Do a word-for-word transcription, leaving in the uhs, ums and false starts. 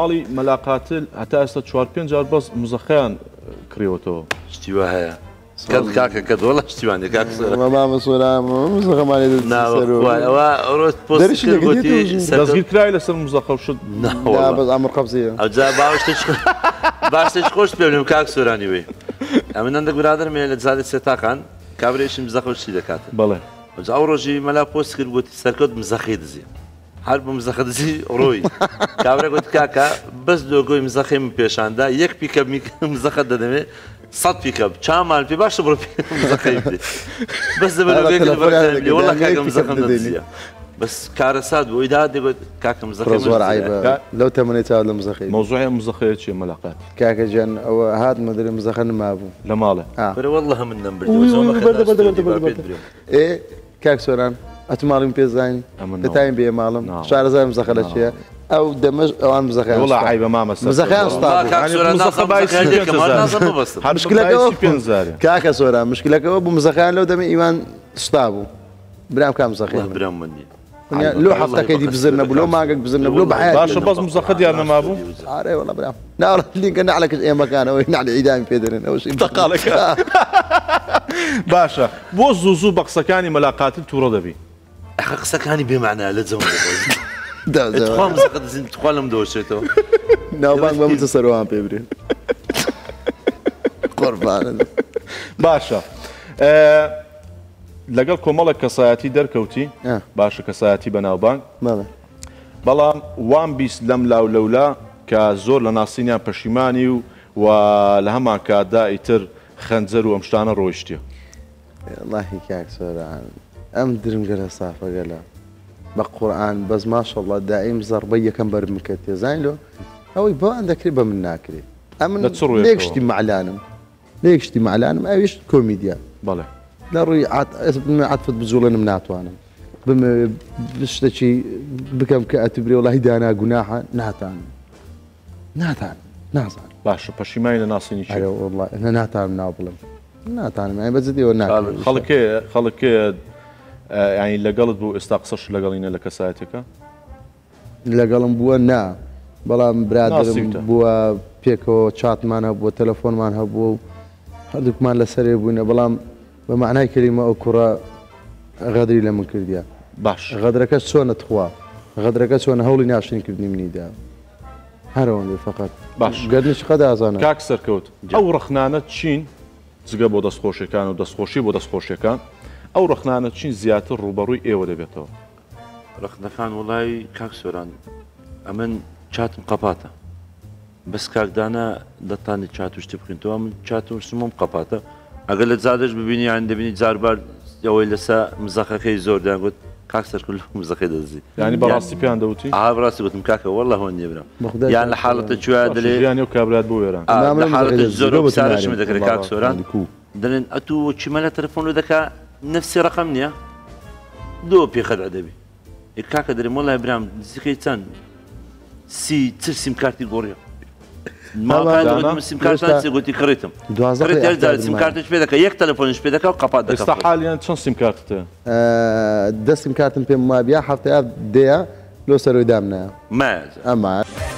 علي ملاقاتل حتى است چوار پێنج جار بس مزخيان كريوتو اشتيوا هيا كد كاك كد والله اشتيواني كاك ما ما مسولا مزخم علي سرو وا روت بوست كوتي صغير كراي لسم مزخم شد لا بس عمر قبزيه اجا باوشتش باوشتش خوش بيبلم كاك سوراني وي امن عندك برادر ميل زاد ستاقان كابريش مزخم شي دكات بله اجا اوروجي ملا بوست كوتي سركد مزخيد زي حرب مزخدزی روی کامرا گفت کاکا بس دوگوی مزخی میپیشانده یک پیکاب مزخد دادمه صد پیکاب چهارمان پی باش برو مزخی بده بس دوباره گفتم برادرم والله کاکا مزخم دادیم بس کار ساده و ایداد گفت کاکا مزخی رزوار عیبه لو تمنیت هذا مزخی موضوع مزخیت چی ملاقات کاکا جن او هاد مدري مزخن ما ابو لماله بره والله من نمبر دو ايه کاک سوران اتمالم بيزاني تايم بي مالم شعر زي مزخله او دمج او مزخله والله عيبه ما مسك مزخله اسطاب يعني مزخله بايش مشكله كاكا سورا مشكله ابو مزخله لو دم ايمان اسطابو برام كان مزخله برام مني لو حطك يدي بزرنا بلو ماك بزرنا بلو بحال باش باص مزخله يا ما ابو عاري والله برام نار اللي قلنا عليك اي مكان وين على ايدان بيدرن او شيء دقالك باشا بو زوزو بقسكاني ملاقات التوره دبي أخاك كاني بمعنى لازم ده ده تخوم مزخد زين تخولم دوشتو نو بانك بمتصروا عم بيبري قربان باشا لقال كمال كساياتي دركوتي باشا كساياتي بناو بانك ماذا بلام وان بيس لم لو لولا كزور لناصينيان بشيماني ولهما كاداء تر خنزر ومشتانا روشتي الله يكاك سوران ام درم قال صافا قال بالقران بس ما شاء الله دائم زربيه كم بر من كتي زينلو او يبا عندك ربا من ناكري امن ليكش تي معلانم ليكش تي معلانم ايش كوميديا بله لا روي عطفت بزولن مناتو انا بشتكي بكم كاتبري والله دانا قناحه ناتان ناتان نازان باش باش ما يناصيني شيء والله انا ناتان نابل ناتان يعني بزدي وناك خلك خلك يعني لقلت بو استقصش لقلينا لكساتك لقلم بو نا بلا برادر بو بيكو شات مانها بو تليفون مانها بو هذوك مان لسري بونا بلا بمعنى كلمه اكره غدري لمن كرديا باش غدرك سون تخوا غدرك سون هولي ناشين كبني مني دا هارون فقط باش قدنش قد ازانا كاكسر كوت او رخنانه تشين زقه بو دس خوشي كان ودس خوشي بو دس خوشي كان او رخنانه چین زیاتر روبروی ایو دەبێتەوە رخنەکان وڵای کاک سۆران ئەمن چاتم قەپاتە بەس کاکدانە دەتانی چات و شتی بخوێنیتەوە من چات و شتمم قەپاتە ئەگەر لە جادەش ببینی یان دەبینی جاربار ئەوەی لەسا مزەخەکەی زۆر دەیان گوت کاک سەرکول مزەخەی دەدزی یعنی بەڕاستی پێیان دەوتی ئا بەڕاستی گوتم کاکە وەڵڵە هۆن نییە برام یان لە حاڵەتە گوێ دەڵێ یان ئەو کابرات بۆ وێران لە حاڵەتە زۆر وسارەشم دەکرێت کاک سۆران دەڵێن ئەتوو چیمە لە تەلەفۆن لێ دەکا نفسي رقمني دو بي خد عدبي الكاكا دري والله ابراهيم زكيتان سي ترسم كارتي غوريا ما قاعد ترسم كارتي قلت كريتم كريت يرجع ترسم كارتي شبيدك يك تليفون شبيدك وقباد دك استحال يعني ترسم كارتي دسم كارتي ما بيا حتى ديا لو سرو دامنا ما اما